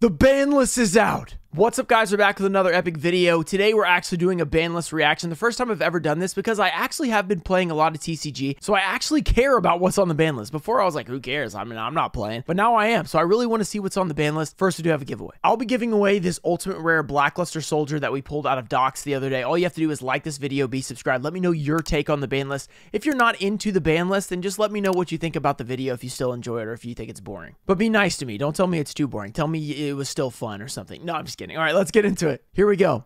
The ban list is out! What's up, guys? We're back with another epic video. Today we're actually doing a ban list reaction. The first time I've ever done this because I actually have been playing a lot of TCG, so I actually care about what's on the ban list. Before I was like, who cares? I mean, I'm not playing, but now I am, so I really want to see what's on the ban list. First, we do have a giveaway. I'll be giving away this ultimate rare Blackluster Soldier that we pulled out of Docs the other day. All you have to do is like this video, be subscribed, let me know your take on the ban list. If you're not into the ban list, then just let me know what you think about the video, if you still enjoy it or if you think it's boring. But be nice to me. Don't tell me it's too boring. Tell me it was still fun or something. No, I'm just kidding. All right, let's get into it. Here we go.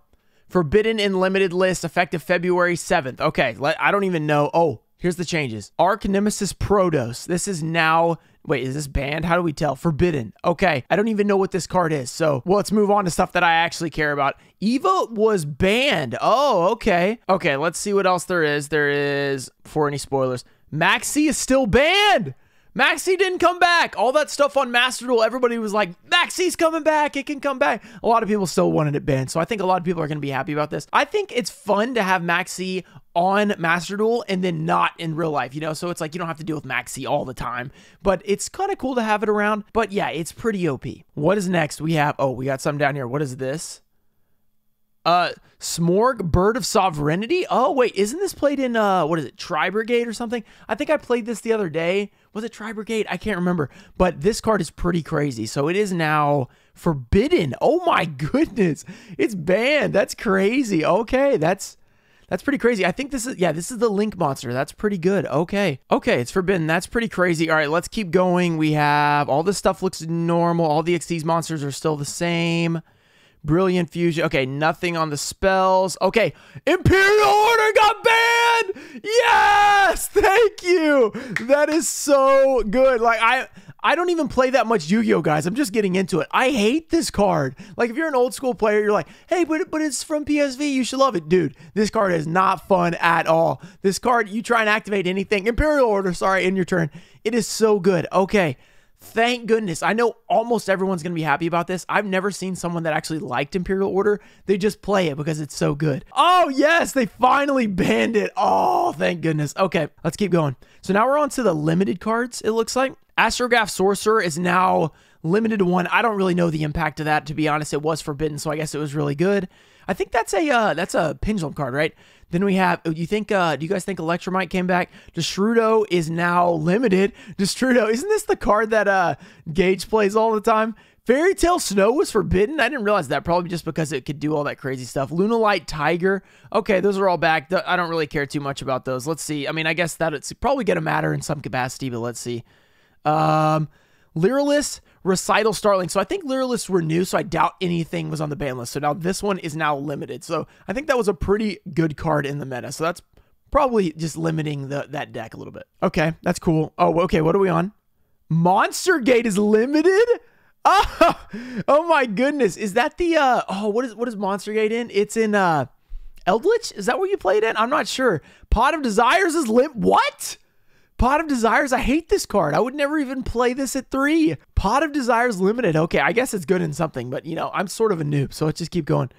Forbidden and limited list effective February 7th. Okay, I don't even know. Oh, here's the changes. Arch-Nemesis Protos. This is now... Wait, is this banned? How do we tell? Forbidden. Okay, I don't even know what this card is. So, well, let's move on to stuff that I actually care about. Eva was banned. Oh, okay. Okay, let's see what else there is. There is... Before any spoilers, Maxx C is still banned! Maxx C didn't come back. All that stuff on Master Duel, everybody was like, Maxx C's coming back. It can come back. A lot of people still wanted it banned, so I think a lot of people are going to be happy about this. I think it's fun to have Maxx C on Master Duel and then not in real life, you know? So it's like, you don't have to deal with Maxx C all the time, but it's kind of cool to have it around. But yeah, it's pretty OP. What is next? We have, oh, we got some down here. What is this? Smorg, Bird of Sovereignty? Oh, wait, isn't this played in, what is it, Tri Brigade or something? I think I played this the other day. Was it Tri Brigade? I can't remember. But this card is pretty crazy. So it is now forbidden. Oh my goodness. It's banned. That's crazy. Okay, that's pretty crazy. I think this is, yeah, this is the Link monster. That's pretty good. Okay. Okay, it's forbidden. That's pretty crazy. All right, let's keep going. We have, all this stuff looks normal. All the XD's monsters are still the same. Brilliant Fusion. Okay, nothing on the spells. Okay, Imperial Order got banned! Yes! Thank you! That is so good. Like, I don't even play that much Yu-Gi-Oh, guys. I'm just getting into it. I hate this card. Like, if you're an old school player, you're like, hey, but it's from PSV. You should love it. Dude, this card is not fun at all. This card, you try and activate anything. Imperial Order, sorry, in your turn. It is so good. Okay. Thank goodness. I know almost everyone's going to be happy about this. I've never seen someone that actually liked Imperial Order. They just play it because it's so good. Oh, yes. They finally banned it. Oh, thank goodness. Okay, let's keep going. So now we're on to the limited cards, it looks like. Astrograph Sorcerer is now limited one. I don't really know the impact of that. To be honest, it was forbidden, so I guess it was really good. I think that's a Pendulum card, right? Then we have, do you guys think Electromite came back? Destrudo is now limited. Destrudo, isn't this the card that Gage plays all the time? Fairytale Snow was forbidden. I didn't realize that, probably just because it could do all that crazy stuff. Lunalight Tiger. Okay, those are all back. I don't really care too much about those. Let's see. I mean, I guess that it's probably going to matter in some capacity, but let's see. Lyrilus, Recital Starling. So I think Lyrilus were new, so I doubt anything was on the ban list. So now this one is now limited. So I think that was a pretty good card in the meta. So that's probably just limiting that deck a little bit. Okay, that's cool. Oh, okay, what are we on? Monster Gate is limited? Oh my goodness. Is that the what is Monster Gate in? It's in Eldritch? Is that where you played in? I'm not sure. Pot of Desires is lit. What? Pot of Desires, I hate this card. I would never even play this at 3. Pot of Desires limited. Okay, I guess it's good in something, but you know, I'm sort of a noob, so let's just keep going.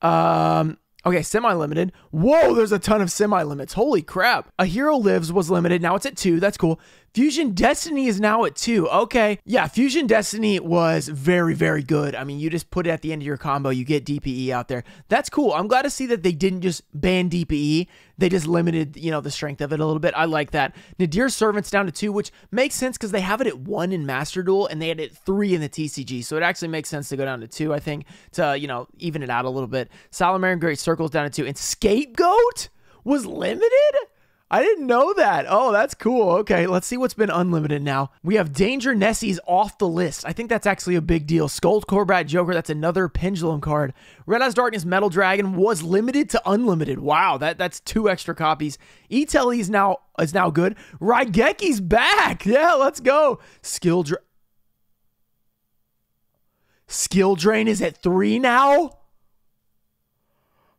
Okay, semi-limited. Whoa, there's a ton of semi-limits. Holy crap. A Hero Lives was limited. Now it's at 2. That's cool. Fusion Destiny is now at 2. Okay. Yeah, Fusion Destiny was very, very good. I mean, you just put it at the end of your combo. You get DPE out there. That's cool. I'm glad to see that they didn't just ban DPE. They just limited, you know, the strength of it a little bit. I like that. Nadir Servant's down to 2, which makes sense because they have it at 1 in Master Duel and they had it at 3 in the TCG. So it actually makes sense to go down to 2, I think, to, you know, even it out a little bit. Salamangreat Servant down to 2. And Scapegoat was limited? I didn't know that. Oh, that's cool. Okay, let's see what's been unlimited now. We have Danger Nessie's off the list. I think that's actually a big deal. Skull Corbat Joker, that's another Pendulum card. Red Eyes Darkness Metal Dragon was limited to unlimited. Wow, that's 2 extra copies. Etele is now good. Raigeki's back. Yeah, let's go. Skill Drain is at 3 now?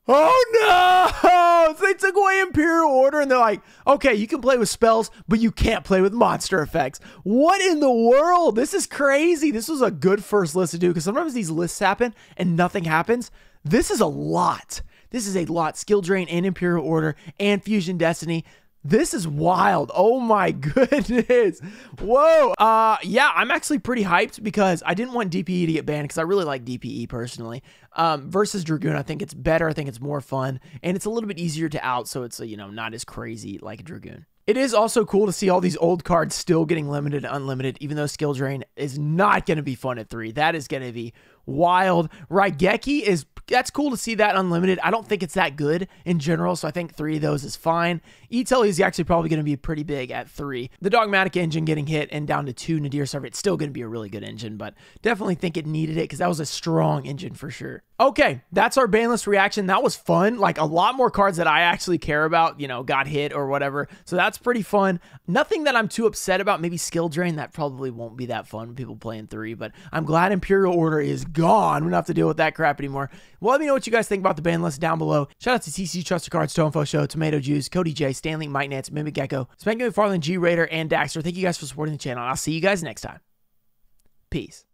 Oh no! They took away Imperial Order and they're like, okay, you can play with spells, but you can't play with monster effects. What in the world? This is crazy. This was a good first list to do because sometimes these lists happen and nothing happens. This is a lot. This is a lot. Skill Drain and Imperial Order and Fusion Destiny. This is wild. Oh my goodness. Whoa. Yeah, I'm actually pretty hyped because I didn't want DPE to get banned because I really like DPE personally. Versus Dragoon, I think it's better. I think it's more fun. And it's a little bit easier to out, so it's, you know, not as crazy like a Dragoon. It is also cool to see all these old cards still getting limited and unlimited, even though Skill Drain is not going to be fun at 3. That is going to be wild. Raigeki is, that's cool to see that unlimited. I don't think it's that good in general, so I think 3 of those is fine. Etele is actually probably going to be pretty big at 3. The Dogmatic engine getting hit and down to 2 Nadir Servant, it's still going to be a really good engine, but definitely think it needed it because that was a strong engine for sure. Okay, that's our banlist reaction. That was fun. Like, a lot more cards that I actually care about, you know, got hit or whatever. So that's pretty fun. Nothing that I'm too upset about. Maybe Skill Drain, that probably won't be that fun when people play in 3, but I'm glad Imperial Order is gone. We don't have to deal with that crap anymore. Well, let me know what you guys think about the banlist down below. Shout out to TC, Trusted Cards, Tonefo Show, Tomato Juice, Cody J, Stanley, Mike Nance, Mimic Gecko, Spanky McFarlane, G Raider, and Daxter. Thank you guys for supporting the channel. I'll see you guys next time. Peace.